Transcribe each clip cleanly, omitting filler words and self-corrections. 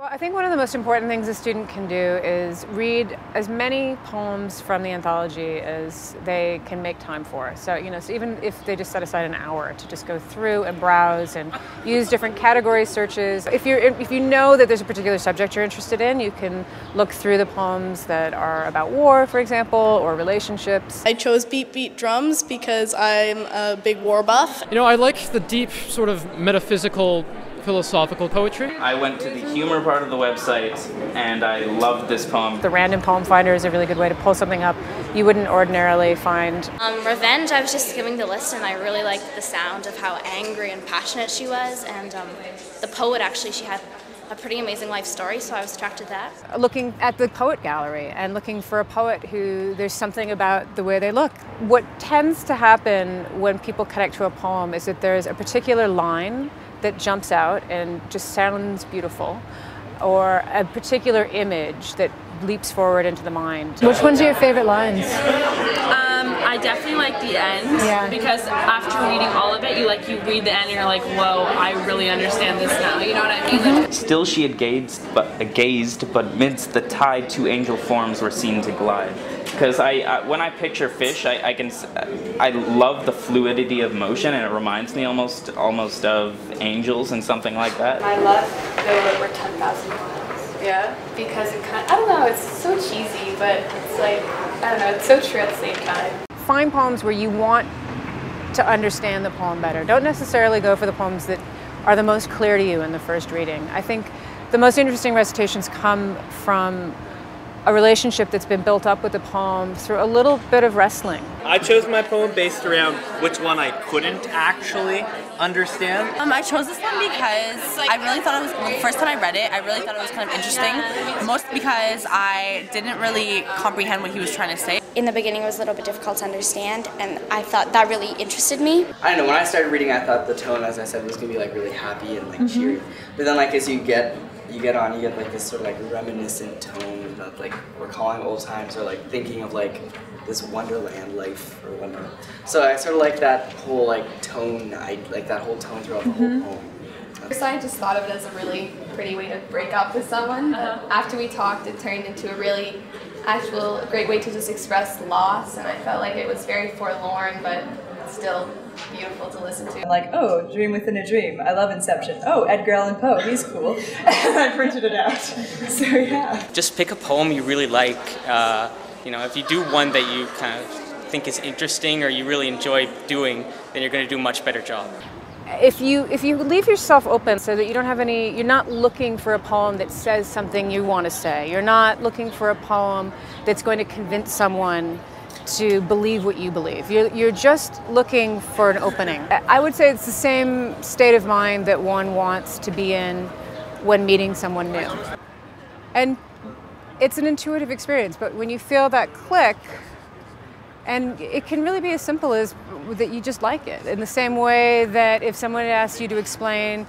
Well, I think one of the most important things a student can do is read as many poems from the anthology as they can make time for. So, so even if they just set aside an hour to just go through and browse and use different category searches. If you know that there's a particular subject you're interested in, you can look through the poems that are about war, for example, or relationships. I chose Beat Beat Drums because I'm a big war buff. I like the deep sort of metaphysical philosophical poetry. I went to the humor part of the website and I loved this poem. The random poem finder is a really good way to pull something up you wouldn't ordinarily find. Revenge, I was just skimming the list and I really liked the sound of how angry and passionate she was, and the poet, actually, she had a pretty amazing life story, so I was attracted to that. Looking at the poet gallery and looking for a poet who there's something about the way they look. What tends to happen when people connect to a poem is that there's a particular line that jumps out and just sounds beautiful, or a particular image that leaps forward into the mind. Which ones are your favorite lines? I definitely like the end, because after reading all of it, you read the end and you're like, whoa, I really understand this now, you know what I mean? Mm-hmm. Still she had gazed, but midst the tide two angel forms were seen to glide. Because when I picture fish, I love the fluidity of motion, and it reminds me almost of angels and something like that. I love the over 10,000 miles. Yeah, because it kind of, I don't know, it's so cheesy, but it's like, I don't know, it's so true at the same time. Find poems where you want to understand the poem better. Don't necessarily go for the poems that are the most clear to you in the first reading. I think the most interesting recitations come from a relationship that's been built up with the poem through a little bit of wrestling. I chose my poem based around which one I couldn't actually understand. I chose this one because I really thought it was, the first time I read it, I really thought it was kind of interesting, mostly because I didn't really comprehend what he was trying to say. In the beginning it was a little bit difficult to understand, and I thought that really interested me. I don't know, when I started reading I thought the tone, as I said, was gonna be like really happy and like cheery, but then like as you get like this sort of like reminiscent tone of like recalling old times, or like thinking of like this wonderland life or whatever. So I sort of like that whole like tone, I like that whole tone throughout the whole poem. So I just thought of it as a really pretty way to break up with someone. After we talked, it turned into a really great way to just express loss, and I felt like it was very forlorn, but still beautiful to listen to. I'm like, oh, dream within a dream. I love Inception. Oh, Edgar Allan Poe, he's cool. And I printed it out. So yeah. Just pick a poem you really like. If you do one that you kind of think is interesting or you really enjoy doing, then you're going to do a much better job. If you leave yourself open so that you don't have any, you're not looking for a poem that says something you want to say. You're not looking for a poem that's going to convince someone to believe what you believe. You're just looking for an opening. I would say it's the same state of mind that one wants to be in when meeting someone new. And it's an intuitive experience, but when you feel that click, and it can really be as simple as that you just like it. In the same way that if someone asks you to explain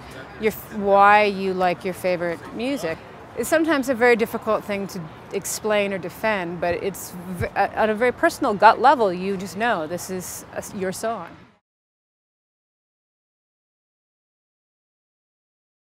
why you like your favorite music, it's sometimes a very difficult thing to explain or defend, but it's on a very personal gut level, you just know this is your song.